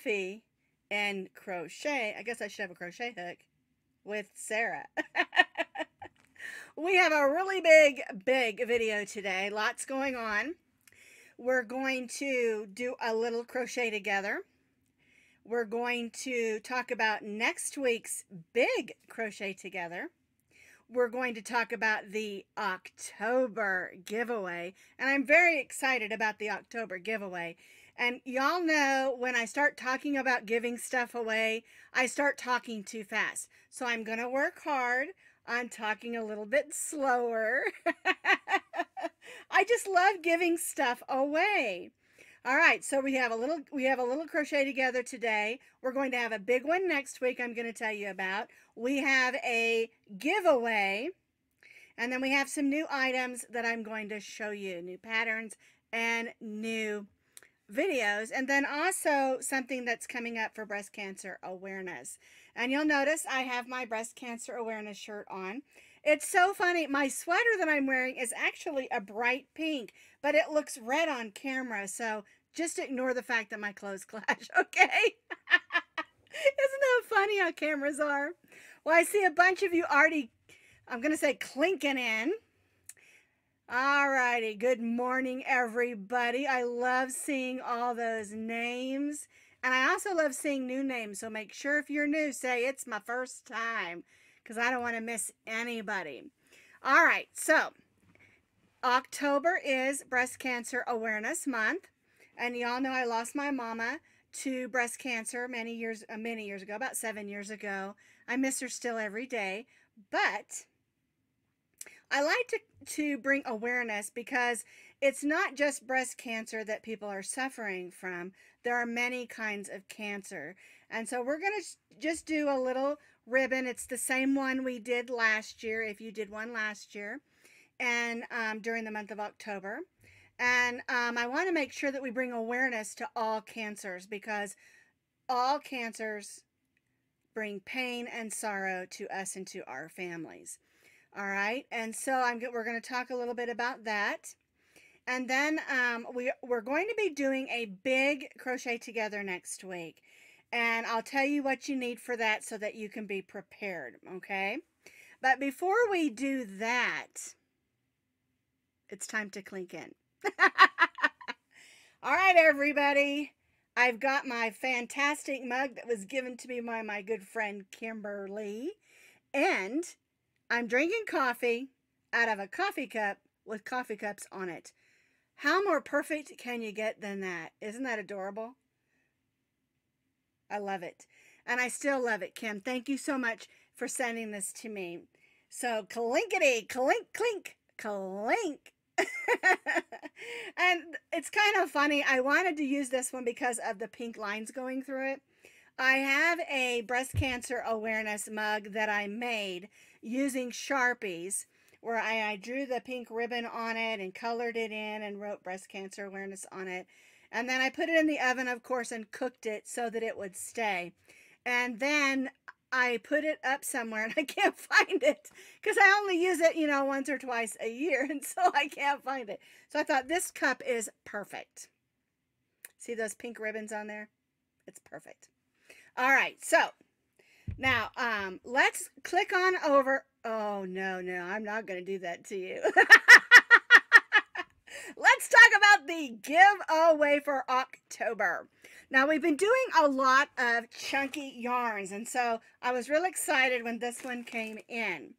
coffee and crochet. I guess I should have a crochet hook with Sarah. We have a really big video today. Lots going on. We're going to do a little crochet together. We're going to talk about next week's big crochet together. We're going to talk about the October giveaway, and I'm very excited about the October giveaway. And y'all know when I start talking about giving stuff away, I start talking too fast. So I'm going to work hard on talking a little bit slower. I just love giving stuff away. All right, so we have a little crochet together today. We're going to have a big one next week I'm going to tell you about. We have a giveaway, and then we have some new items that I'm going to show you, new patterns and new videos, and then also something that's coming up for breast cancer awareness. And you'll notice I have my breast cancer awareness shirt on. It's so funny. My sweater that I'm wearing is actually a bright pink, but it looks red on camera, so just ignore the fact that my clothes clash, okay? Isn't that funny how cameras are? Well, I see a bunch of you already, I'm going to say, clinking in. All righty. Good morning, everybody. I love seeing all those names, and I also love seeing new names, so make sure if you're new, say, it's my first time, because I don't want to miss anybody. All right, so October is Breast Cancer Awareness Month, and y'all know I lost my mama to breast cancer many years ago, about 7 years ago. I miss her still every day, but I like to bring awareness because it's not just breast cancer that people are suffering from. There are many kinds of cancer, and so we're going to just do a little ribbon. It's the same one we did last year, if you did one last year, and during the month of October. And I want to make sure that we bring awareness to all cancers, because all cancers bring pain and sorrow to us and to our families. All right, and so we're going to talk a little bit about that. And then we're going to be doing a big crochet together next week. And I'll tell you what you need for that so that you can be prepared, okay? But before we do that, it's time to clink in. All right, everybody. I've got my fantastic mug that was given to me by my good friend Kimberly. And I'm drinking coffee out of a coffee cup with coffee cups on it. How more perfect can you get than that? Isn't that adorable? I love it. And I still love it, Kim. Thank you so much for sending this to me. So, clinkety, clink, clink, clink. And it's kind of funny. I wanted to use this one because of the pink lines going through it. I have a breast cancer awareness mug that I made using Sharpies, where I drew the pink ribbon on it and colored it in and wrote breast cancer awareness on it. And then I put it in the oven, of course, and cooked it so that it would stay. And then I put it up somewhere, and I can't find it because I only use it, you know, once or twice a year, and so I can't find it. So I thought this cup is perfect. See those pink ribbons on there? It's perfect. All right, so now let's click on over. Oh, no, I'm not going to do that to you. Let's talk about the giveaway for October. Now, we've been doing a lot of chunky yarns, and so I was real excited when this one came in.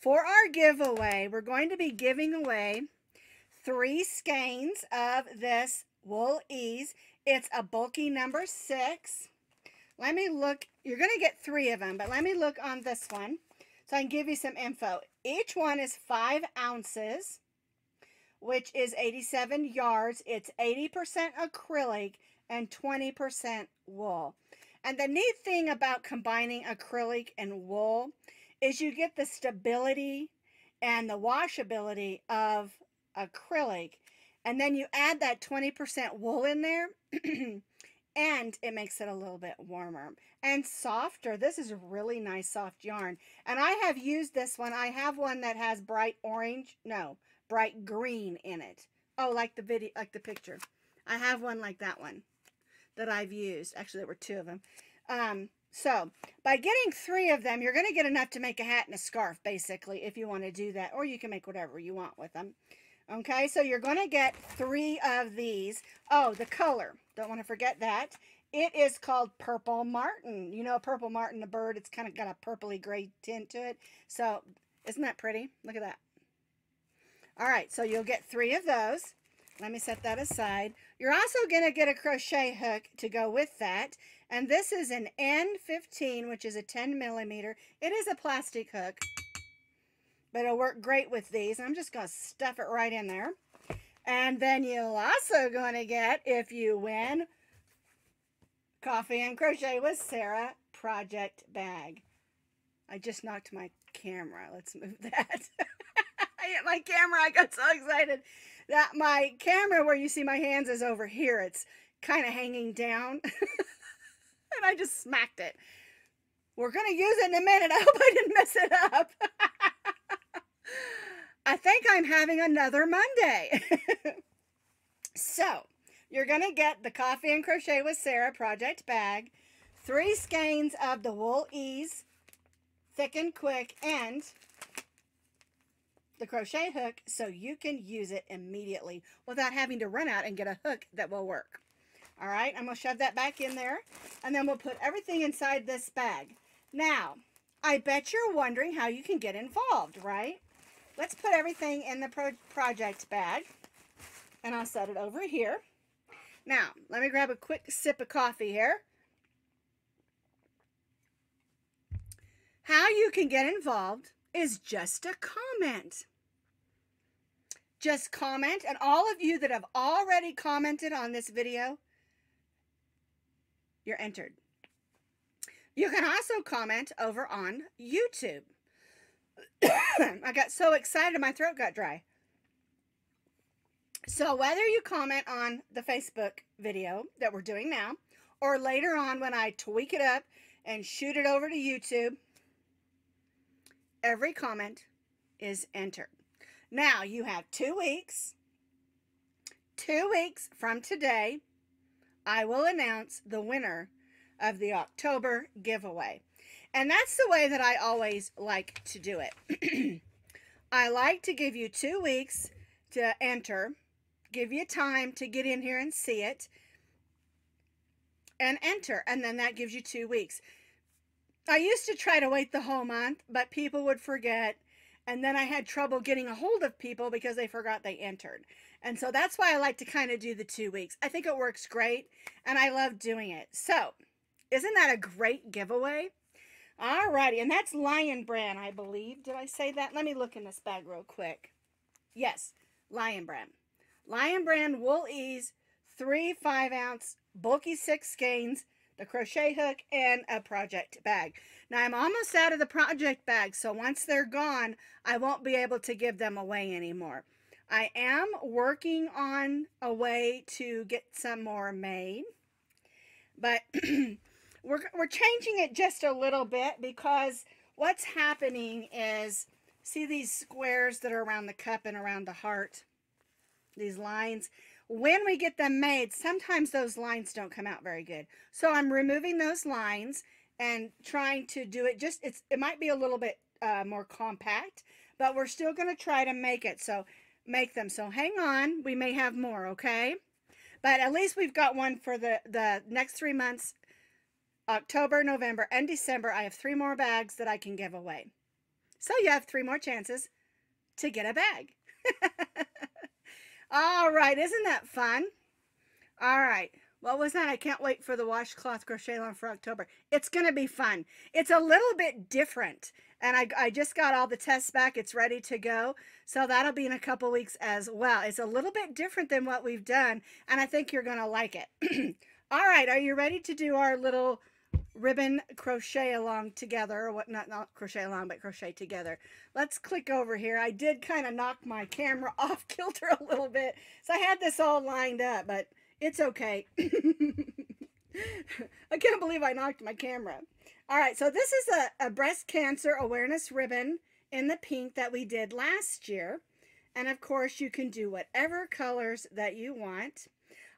For our giveaway, we're going to be giving away 3 skeins of this Wool Ease. It's a bulky number 6. Let me look. You're going to get 3 of them, but let me look on this one so I can give you some info. Each one is 5 ounces, which is 87 yards. It's 80% acrylic and 20% wool. And the neat thing about combining acrylic and wool is you get the stability and the washability of acrylic. And then you add that 20% wool in there, and it makes it a little bit warmer and softer. This is a really nice soft yarn. And I have used this one. I have one that has bright green in it. Oh, like the picture. I have one like that one. that I've used. Actually, there were two of them. So by getting three of them, you're going to get enough to make a hat and a scarf, basically, if you want to do that. Or you can make whatever you want with them. Okay, so you're going to get three of these. Oh, the color. Don't want to forget that. It is called Purple Martin. You know Purple Martin, the bird. It's kind of got a purpley gray tint to it. So isn't that pretty? Look at that. All right, so you'll get three of those. Let me set that aside. You're also going to get a crochet hook to go with that. And this is an N15, which is a 10 millimeter. It is a plastic hook, but it'll work great with these. I'm just going to stuff it right in there. And then you'll also going to get, if you win, Coffee and Crochet with Sarah project bag. I just knocked my camera. Let's move that. I hit my camera. I got so excited that my camera, where you see my hands, is over here. It's kind of hanging down. And I just smacked it. We're going to use it in a minute. I hope I didn't mess it up. I think I'm having another Monday. So, you're going to get the Coffee and Crochet with Sarah project bag, three skeins of the Wool Ease, Thick and Quick, and the crochet hook so you can use it immediately without having to run out and get a hook that will work. All right, I'm going to shove that back in there, and then we'll put everything inside this bag. Now, I bet you're wondering how you can get involved, right? Let's put everything in the project bag, and I'll set it over here. Now, let me grab a quick sip of coffee here. How you can get involved is just a comment. Just comment, and all of you that have already commented on this video, you're entered. You can also comment over on YouTube. I got so excited my throat got dry. So whether you comment on the Facebook video that we're doing now, or later on when I tweak it up and shoot it over to YouTube, every comment is entered. Now you have 2 weeks. 2 weeks from today, I will announce the winner of the October giveaway. And that's the way that I always like to do it. I like to give you 2 weeks to enter, give you time to get in here and see it, and enter. And then that gives you 2 weeks. I used to try to wait the whole month, but people would forget. And then I had trouble getting a hold of people because they forgot they entered. And so that's why I like to kind of do the 2 weeks. I think it works great, and I love doing it. So, isn't that a great giveaway? Alrighty, and that's Lion Brand, I believe. Did I say that? Let me look in this bag real quick. Yes, Lion Brand. Lion Brand Wool Ease, 3 5-ounce bulky 6 skeins, the crochet hook, and a project bag. Now, I'm almost out of the project bag, so once they're gone, I won't be able to give them away anymore. I am working on a way to get some more made, but we're changing it just a little bit, because what's happening is, see these squares that are around the cup and around the heart, these lines? When we get them made, sometimes those lines don't come out very good. So I'm removing those lines and trying to do it just, it might be a little bit more compact, but we're still going to try to make it. So make them. So hang on, we may have more, okay? But at least we've got one for the next 3 months, October, November, and December. I have 3 more bags that I can give away. So you have 3 more chances to get a bag. All right, isn't that fun? All right, what was that? I can't wait for the washcloth crochet lawn for October. It's going to be fun. It's a little bit different. And I just got all the tests back. It's ready to go. So that'll be in a couple weeks as well. It's a little bit different than what we've done, and I think you're going to like it. All right, are you ready to do our little ribbon crochet along together? What, not crochet along, but crochet together. Let's click over here. I did kind of knock my camera off kilter a little bit. So I had this all lined up, but it's okay. I can't believe I knocked my camera. All right, so this is a breast cancer awareness ribbon in the pink that we did last year. And of course, you can do whatever colors that you want.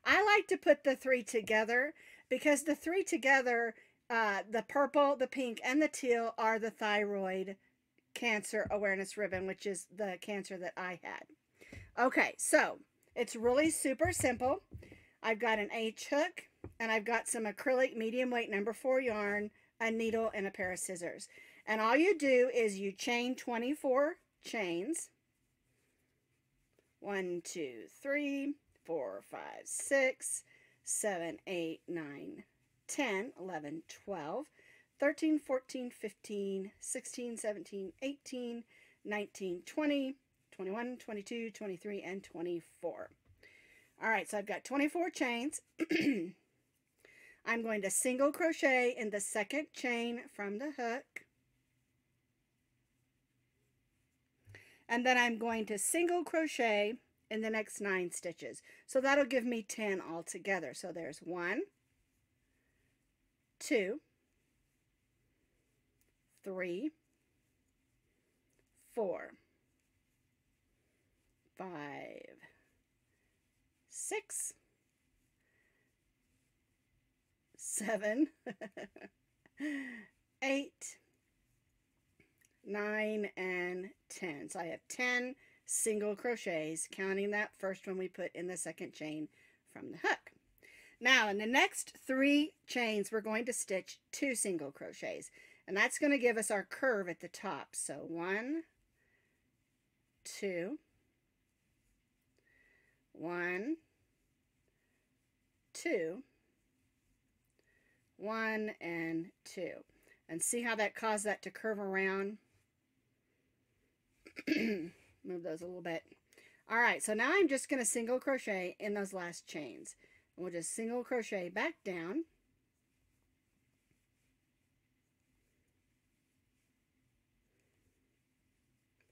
I like to put the 3 together because the three together, the purple, the pink, and the teal, are the thyroid cancer awareness ribbon, which is the cancer that I had. Okay, so it's really super simple. I've got an H hook, and I've got some acrylic medium weight number 4 yarn, a needle, and a pair of scissors. And all you do is you chain 24 chains. 1, 2, 3, 4, 5, 6, 7, 8, 9, 10, 11, 12, 13, 14, 15, 16, 17, 18, 19, 20, 21, 22, 23, and 24. All right, so I've got 24 chains. I'm going to single crochet in the second chain from the hook. And then I'm going to single crochet in the next 9 stitches. So that'll give me 10 altogether. So there's 1, 2, 3, 4, 5, 6, 7, 8, 9, and 10. So I have 10 single crochets, counting that first one we put in the second chain from the hook. Now in the next 3 chains we're going to stitch 2 single crochets, and that's going to give us our curve at the top. So 1, 2, 1, 2, 1, and 2, and see how that caused that to curve around. Move those a little bit. All right, so now I'm just going to single crochet in those last chains. And we'll just single crochet back down.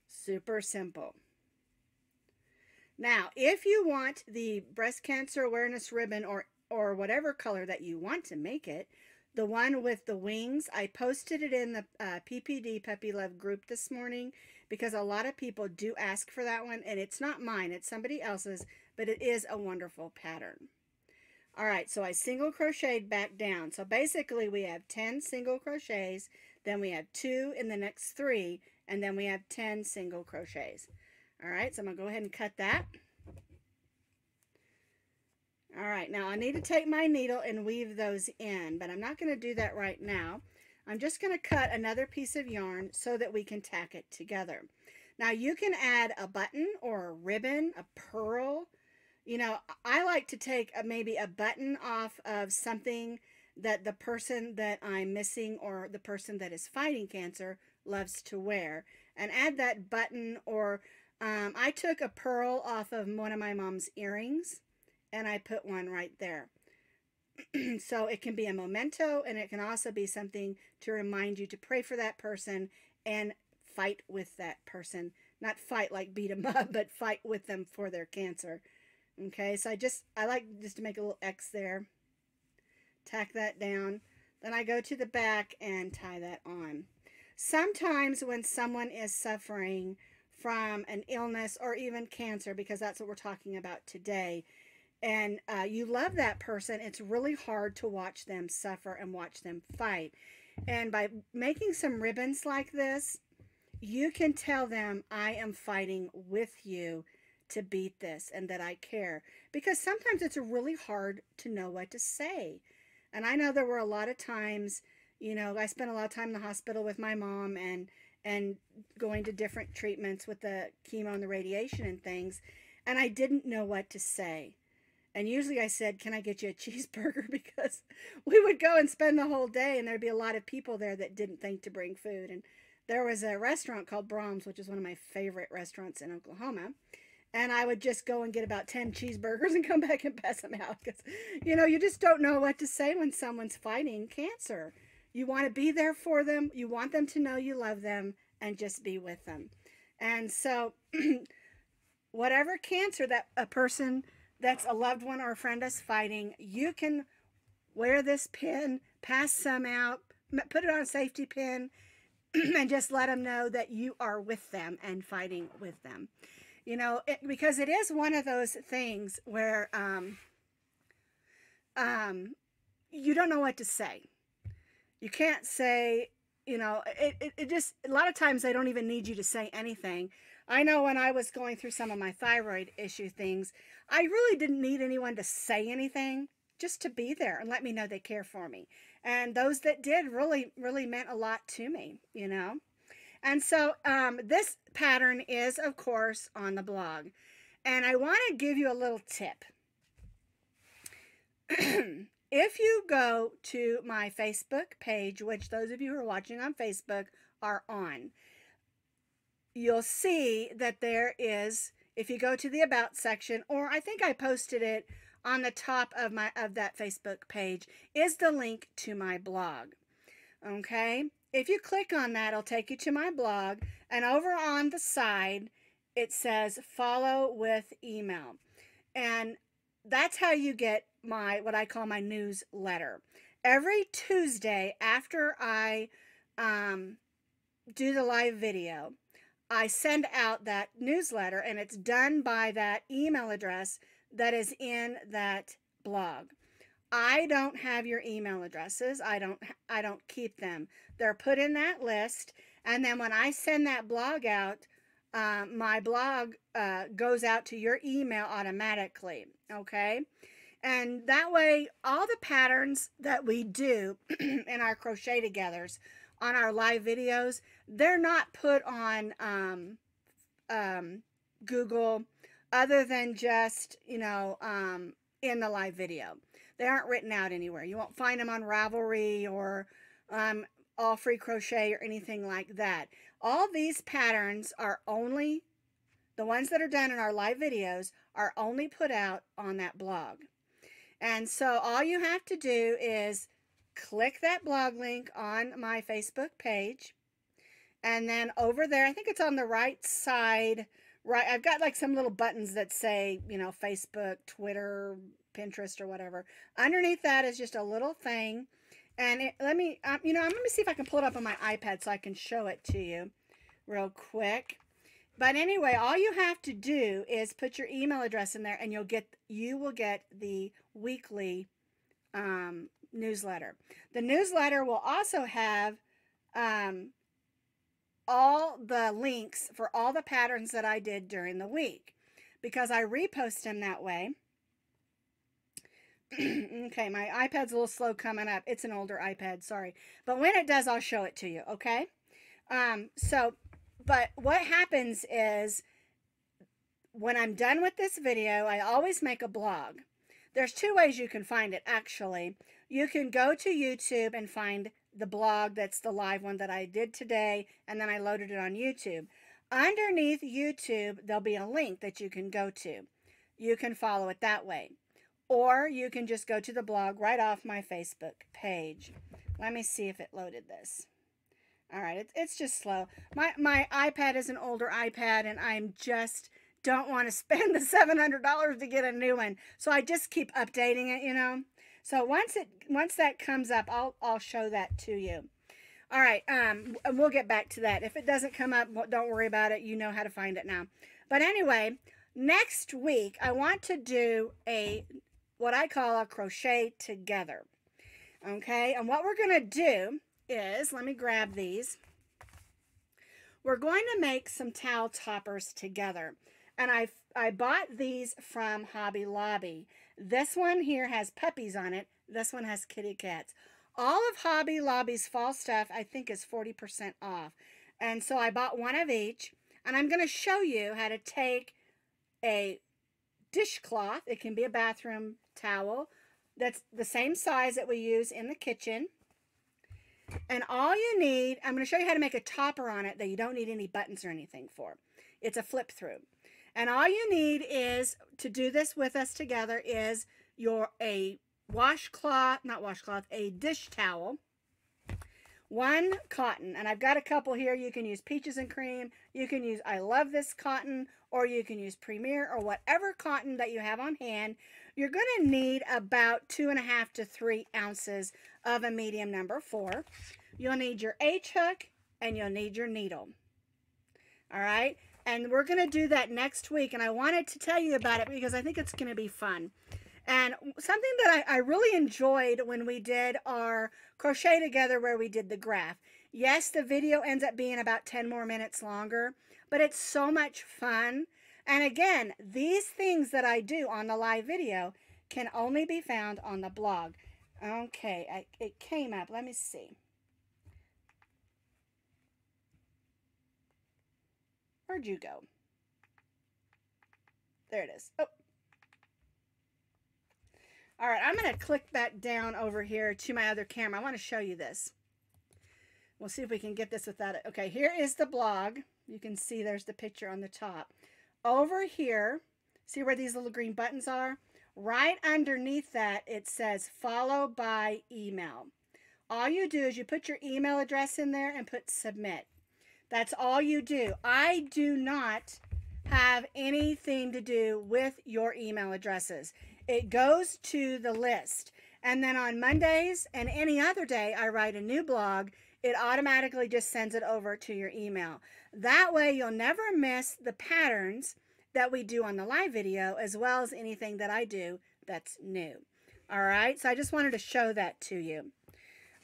Super simple. Now, if you want the breast cancer awareness ribbon, or whatever color that you want to make it, the one with the wings, I posted it in the PPD Puppy Love group this morning, because a lot of people do ask for that one, and it's not mine, it's somebody else's, but it is a wonderful pattern. All right, so I single crocheted back down. So basically we have 10 single crochets, then we have 2 in the next 3, and then we have 10 single crochets. All right, so I'm gonna go ahead and cut that. All right, now I need to take my needle and weave those in, but I'm not going to do that right now. I'm just going to cut another piece of yarn so that we can tack it together. Now you can add a button or a ribbon, a pearl. You know, I like to take maybe a button off of something that the person that I'm missing, or the person that is fighting cancer, loves to wear, and add that button. Or I took a pearl off of one of my mom's earrings, and I put one right there. So it can be a memento, and it can also be something to remind you to pray for that person and fight with that person. Not fight like beat them up, but fight with them for their cancer. Okay, so I like just to make a little X there. Tack that down. Then I go to the back and tie that on. Sometimes when someone is suffering from an illness or even cancer, because that's what we're talking about today, and you love that person, it's really hard to watch them suffer and watch them fight. And by making some ribbons like this, you can tell them, I am fighting with you to beat this, and that I care. Because sometimes it's really hard to know what to say. And I know there were a lot of times, you know, I spent a lot of time in the hospital with my mom, and going to different treatments with the chemo and the radiation and things, and I didn't know what to say. And usually I said, can I get you a cheeseburger? Because we would go and spend the whole day, and there'd be a lot of people there that didn't think to bring food. And there was a restaurant called Brahms, which is one of my favorite restaurants in Oklahoma. And I would just go and get about 10 cheeseburgers and come back and pass them out. Because, you know, you just don't know what to say when someone's fighting cancer. You want to be there for them. You want them to know you love them, and just be with them. And so whatever cancer that a person... that's a loved one or a friend is fighting, you can wear this pin, pass some out, put it on a safety pin, and just let them know that you are with them and fighting with them. You know, because it is one of those things where you don't know what to say. You can't say, you know, it just, a lot of times they don't even need you to say anything. I know when I was going through some of my thyroid issue things, I really didn't need anyone to say anything, just to be there and let me know they care for me. And those that did really, really meant a lot to me, you know. And so this pattern is, of course, on the blog. And I want to give you a little tip. If you go to my Facebook page, which those of you who are watching on Facebook are on, you'll see that there is, if you go to the About section, or I think I posted it on the top of that Facebook page, is the link to my blog. Okay, if you click on that, it'll take you to my blog, and over on the side it says follow with email, and that's how you get my, what I call my newsletter. Every Tuesday after I do the live video, I send out that newsletter, and it's done by that email address that is in that blog. I don't have your email addresses. I don't keep them. They're put in that list, and then when I send that blog out, my blog goes out to your email automatically, okay? And that way, all the patterns that we do in our crochet togethers on our live videos, they're not put on Google, other than just, you know, in the live video. They aren't written out anywhere. You won't find them on Ravelry or All Free Crochet or anything like that. All these patterns are only, the ones that are done in our live videos, are only put out on that blog. And so all you have to do is click that blog link on my Facebook page. And then over there, I think it's on the right side. Right, I've got like some little buttons that say, you know, Facebook, Twitter, Pinterest, or whatever. Underneath that is just a little thing. And it, let me, you know, I'm going to see if I can pull it up on my iPad so I can show it to you real quick. But anyway, all you have to do is put your email address in there, and you'll get, you will get the weekly newsletter. The newsletter will also have all the links for all the patterns that I did during the week, because I repost them that way. Okay, my iPad's a little slow coming up. It's an older iPad, sorry. But when it does, I'll show it to you, okay? But what happens is, when I'm done with this video, I always make a blog. There's two ways you can find it, actually. You can go to YouTube and find the blog that's the live one that I did today, and then I loaded it on YouTube. Underneath YouTube, there'll be a link that you can go to. You can follow it that way. Or you can just go to the blog right off my Facebook page. Let me see if it loaded this. All right, it's just slow. My iPad is an older iPad, and I'm just don't want to spend the $700 to get a new one. So I just keep updating it, you know. So once that comes up, I'll show that to you. All right, we'll get back to that. If it doesn't come up, don't worry about it. You know how to find it now. But anyway, next week I want to do what I call a crochet together. Okay, and what we're going to do is, let me grab these. We're going to make some towel toppers together. And I bought these from Hobby Lobby. This one here has puppies on it. This one has kitty cats. All of Hobby Lobby's fall stuff, I think, is 40% off. And so I bought one of each. And I'm going to show you how to take a dishcloth. It can be a bathroom towel that's the same size that we use in the kitchen. And all you need, I'm going to show you how to make a topper on it that you don't need any buttons or anything for. It's a flip through. And all you need is, to do this with us together, is a washcloth, not washcloth, a dish towel, one cotton. And I've got a couple here. You can use Peaches and Cream. You can use I Love This Cotton, or you can use Premier, or whatever cotton that you have on hand. You're going to need about 2.5 to 3 ounces of a medium number 4. You'll need your H-hook, and you'll need your needle. All right? And we're going to do that next week, and I wanted to tell you about it because I think it's going to be fun. And something that I really enjoyed when we did our crochet together where we did the graph. Yes, the video ends up being about 10 more minutes longer, but it's so much fun. And again, these things that I do on the live video can only be found on the blog. Okay, it came up. Let me see. Where'd you go? There it is. Oh. All right, I'm going to click back down over here to my other camera. I want to show you this. We'll see if we can get this without it. Okay, here is the blog. You can see there's the picture on the top. Over here, see where these little green buttons are? Right underneath that, it says follow by email. All you do is you put your email address in there and put submit. That's all you do. I do not have anything to do with your email addresses. It goes to the list. And then on Mondays and any other day I write a new blog, it automatically just sends it over to your email. That way you'll never miss the patterns that we do on the live video, as well as anything that I do that's new. All right, so I just wanted to show that to you.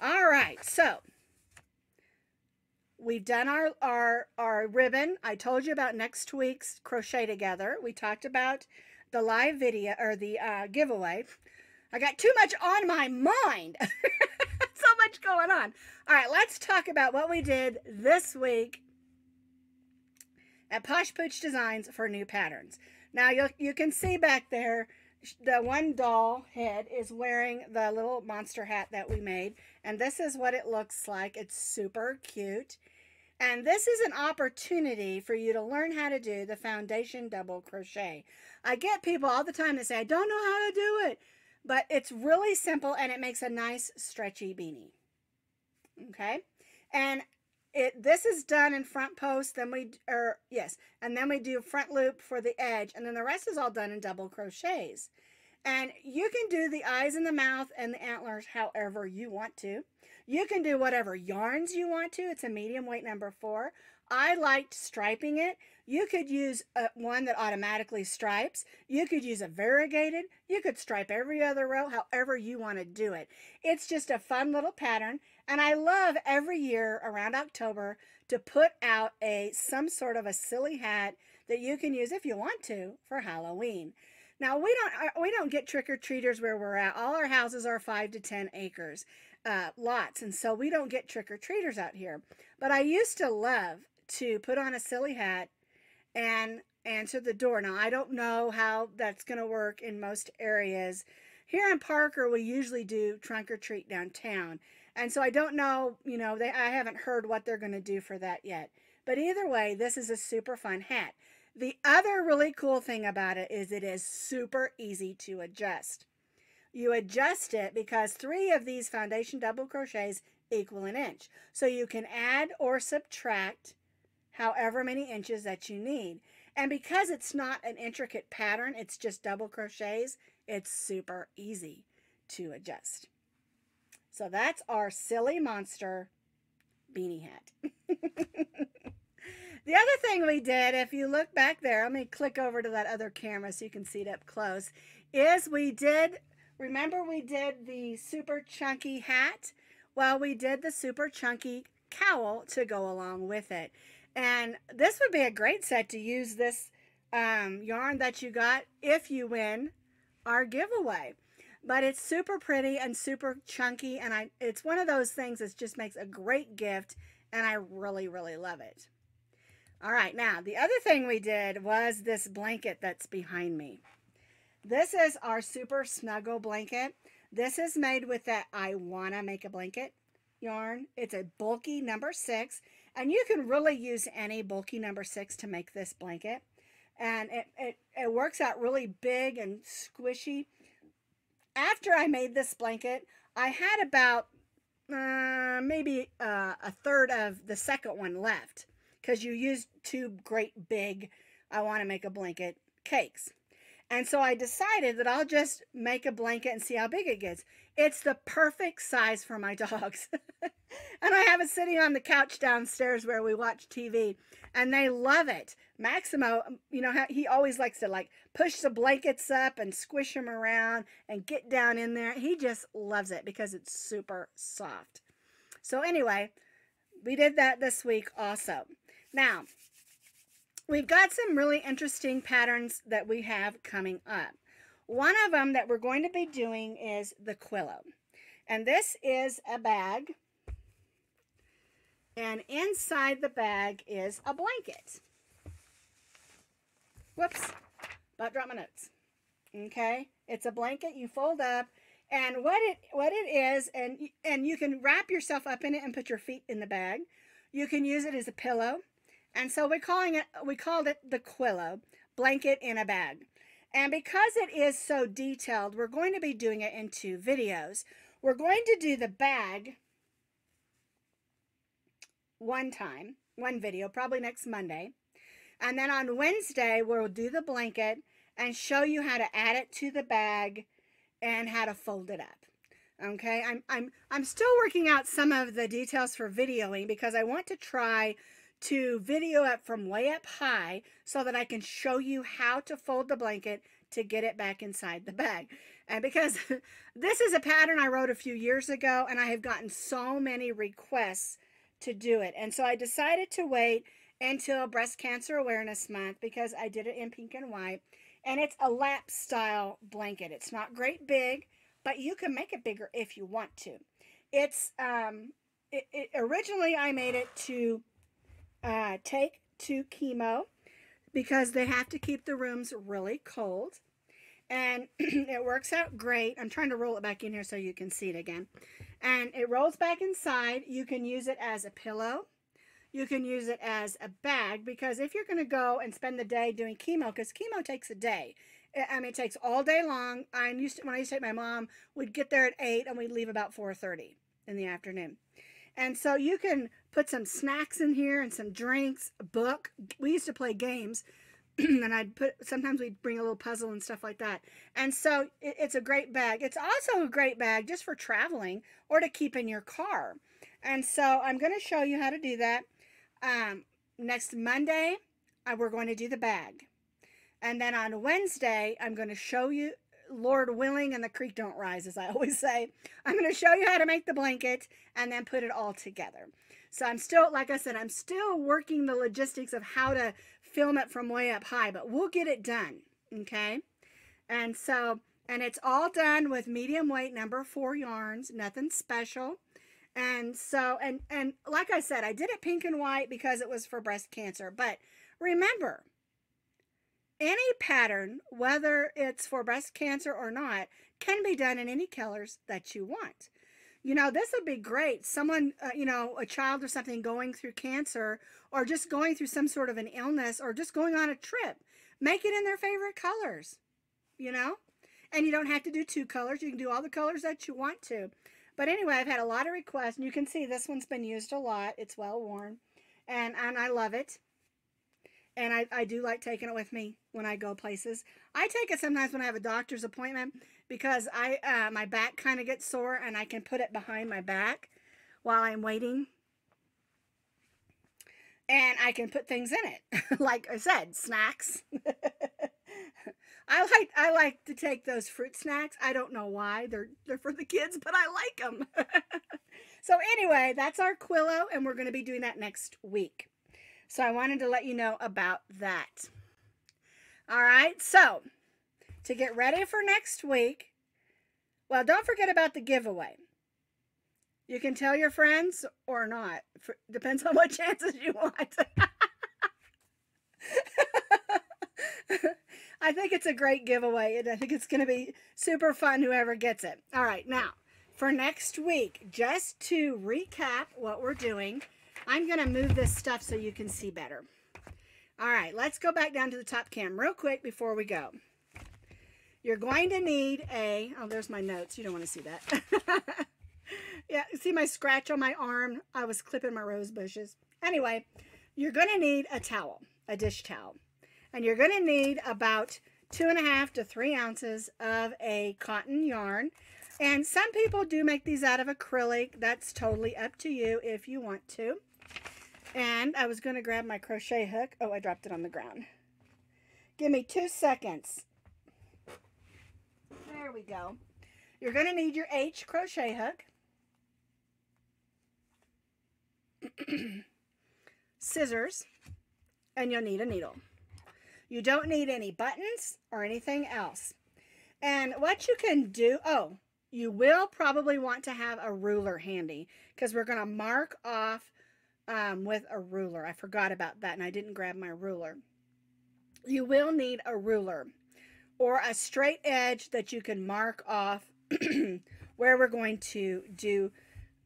All right, so we've done our ribbon. I told you about next week's crochet together. We talked about the live video, or the giveaway. I got too much on my mind. So much going on. All right, let's talk about what we did this week at Posh Pooch Designs for new patterns. Now you can see back there, the one doll head is wearing the little monster hat that we made, and this is what it looks like. It's super cute. And this is an opportunity for you to learn how to do the foundation double crochet. I get people all the time that say, I don't know how to do it, but it's really simple and it makes a nice stretchy beanie. Okay, and this is done in front post, then we do front loop for the edge, and then the rest is all done in double crochets. And you can do the eyes and the mouth and the antlers however you want to. You can do whatever yarns you want to. It's a medium weight number 4. I liked striping it. You could use one that automatically stripes. You could use a variegated. You could stripe every other row, however you want to do it. It's just a fun little pattern. And I love every year around October to put out some sort of a silly hat that you can use if you want to for Halloween. Now, we don't get trick-or-treaters where we're at. All our houses are 5 to 10 acres, lots. And so we don't get trick-or-treaters out here. But I used to love to put on a silly hat and answer the door. Now, I don't know how that's going to work in most areas. Here in Parker, we usually do trunk or treat downtown. And so I don't know, you know, I haven't heard what they're going to do for that yet. But either way, this is a super fun hat. The other really cool thing about it is super easy to adjust. You adjust it because 3 of these foundation double crochets equal an inch. So you can add or subtract however many inches that you need. And because it's not an intricate pattern, it's just double crochets, it's super easy to adjust. So that's our silly monster beanie hat. The other thing we did, if you look back there, let me click over to that other camera so you can see it up close, is remember we did the super chunky hat? Well, we did the super chunky cowl to go along with it. And this would be a great set to use this yarn that you got if you win our giveaway. But it's super pretty and super chunky, and it's one of those things that just makes a great gift, and I really, really love it. All right, now, the other thing we did was this blanket that's behind me. This is our super snuggle blanket. This is made with that I Wanna Make a Blanket yarn. It's a bulky number 6. And you can really use any bulky number 6 to make this blanket. And it works out really big and squishy. After I made this blanket, I had about maybe a third of the second one left. Because you used 2 great big I Wanna Make a Blanket cakes. And so I decided that I'll just make a blanket and see how big it gets. It's the perfect size for my dogs. And I have it sitting on the couch downstairs where we watch TV, and they love it. Maximo, you know, he always likes to like push the blankets up and squish them around and get down in there. He just loves it because it's super soft. So anyway, we did that this week also. Now, we've got some really interesting patterns that we have coming up. One of them that we're going to be doing is the Quillo. And this is a bag. And inside the bag is a blanket. Whoops, about dropped my notes. Okay, it's a blanket you fold up. And what it is, and you can wrap yourself up in it and put your feet in the bag. You can use it as a pillow. And so we called it the Quillo, blanket in a bag. And because it is so detailed, we're going to be doing it in two videos. We're going to do the bag one time, one video, probably next Monday. And then on Wednesday, we'll do the blanket and show you how to add it to the bag and how to fold it up. Okay, I'm still working out some of the details for videoing because I want to try to video it from way up high so that I can show you how to fold the blanket to get it back inside the bag. And because this is a pattern I wrote a few years ago, and I have gotten so many requests to do it. And so I decided to wait until Breast Cancer Awareness Month because I did it in pink and white. And it's a lap style blanket. It's not great big, but you can make it bigger if you want to. It's, originally I made it to take to chemo because they have to keep the rooms really cold, and it works out great. I'm trying to roll it back in here so you can see it again, and it rolls back inside. You can use it as a pillow. You can use it as a bag, because if you're going to go and spend the day doing chemo, because chemo takes a day, I mean, it takes all day long. When I used to take my mom, we'd get there at 8 and we'd leave about 4:30 in the afternoon. And so you can put some snacks in here and some drinks, a book. We used to play games, and sometimes we'd bring a little puzzle and stuff like that. And so it's a great bag. It's also a great bag just for traveling or to keep in your car. And so I'm going to show you how to do that. Next Monday, we're going to do the bag. And then on Wednesday, I'm going to show you, Lord willing and the creek don't rise, as I always say, I'm going to show you how to make the blanket and then put it all together. So I'm still, like I said, I'm still working the logistics of how to film it from way up high, but we'll get it done. Okay. And so, and it's all done with medium weight number 4 yarns, nothing special. And so, and like I said, I did it pink and white because it was for breast cancer, but remember, any pattern, whether it's for breast cancer or not, can be done in any colors that you want. You know, this would be great. Someone, you know, a child or something going through cancer, or just going through some sort of an illness, or just going on a trip. Make it in their favorite colors, you know? And you don't have to do 2 colors. You can do all the colors that you want to. But anyway, I've had a lot of requests. And you can see this one's been used a lot. It's well worn. And I love it. And I do like taking it with me when I go places. I take it sometimes when I have a doctor's appointment because my back kind of gets sore, and I can put it behind my back while I'm waiting. And I can put things in it. Like I said, snacks. I like to take those fruit snacks. I don't know why. They're for the kids, but I like them. So anyway, that's our Quillo, and we're going to be doing that next week. So I wanted to let you know about that. All right, so to get ready for next week, well, don't forget about the giveaway. You can tell your friends or not. Depends on what chances you want. I think it's a great giveaway, and I think it's going to be super fun, whoever gets it. All right, now, for next week, just to recap what we're doing, I'm going to move this stuff so you can see better. All right, let's go back down to the top cam real quick before we go. You're going to need a, oh, there's my notes. You don't want to see that. Yeah, see my scratch on my arm? I was clipping my rose bushes. Anyway, you're going to need a towel, a dish towel. And you're going to need about 2.5 to 3 ounces of a cotton yarn. And some people do make these out of acrylic. That's totally up to you if you want to. And I was going to grab my crochet hook. Oh, I dropped it on the ground. Give me 2 seconds. There we go. You're going to need your H crochet hook. Scissors, and you'll need a needle. You don't need any buttons or anything else. And what you can do, oh, you will probably want to have a ruler handy because we're going to mark off with a ruler. I forgot about that and I didn't grab my ruler. You will need a ruler or a straight edge that you can mark off where we're going to do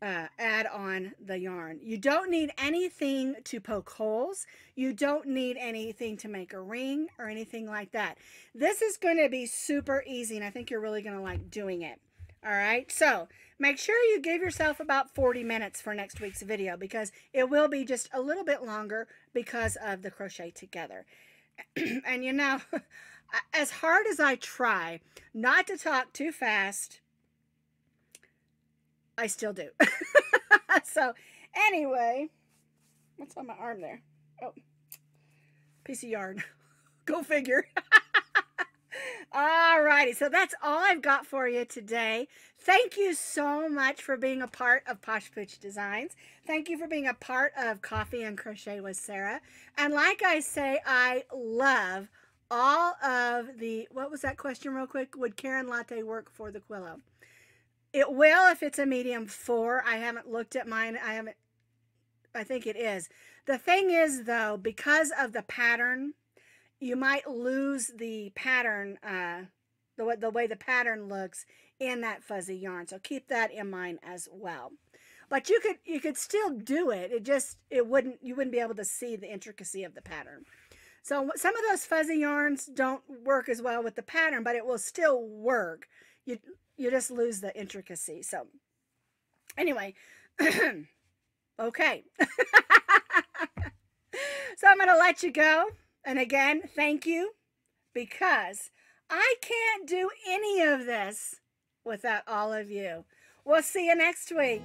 add on the yarn. You don't need anything to poke holes. You don't need anything to make a ring or anything like that. This is going to be super easy and I think you're really going to like doing it. All right, so make sure you give yourself about 40 minutes for next week's video because it will be just a little bit longer because of the crochet together. And you know, as hard as I try not to talk too fast, I still do. So anyway, what's on my arm there? Oh, piece of yarn. Go figure. Alrighty, so that's all I've got for you today. Thank you so much for being a part of Posh Pooch Designs. Thank you for being a part of Coffee and Crochet with Sarah. And like I say, I love all of the, what was that question real quick? Would Karen Latte work for the Quillo? It will if it's a medium 4. I haven't looked at mine. I think it is. The thing is though, because of the pattern, you might lose the pattern, the way the pattern looks in that fuzzy yarn. So keep that in mind as well. But you could still do it. It just, you wouldn't be able to see the intricacy of the pattern. So some of those fuzzy yarns don't work as well with the pattern, but it will still work. You just lose the intricacy. So anyway, okay. So I'm going to let you go. And again, thank you, because I can't do any of this without all of you. We'll see you next week.